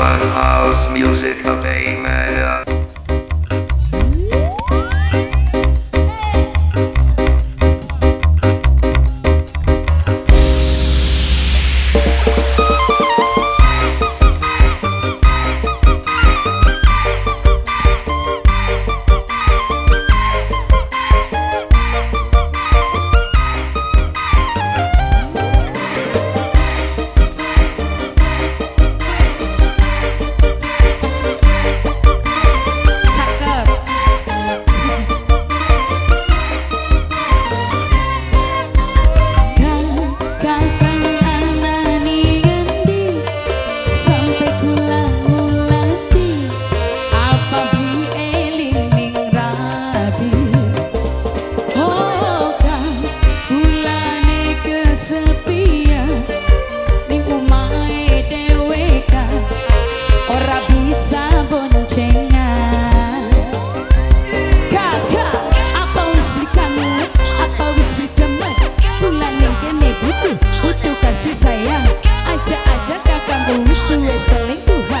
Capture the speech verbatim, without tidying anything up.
one house music of Amen. Butuh kasih sayang, ajak-ajak kakakmu, tuh selingkuhan.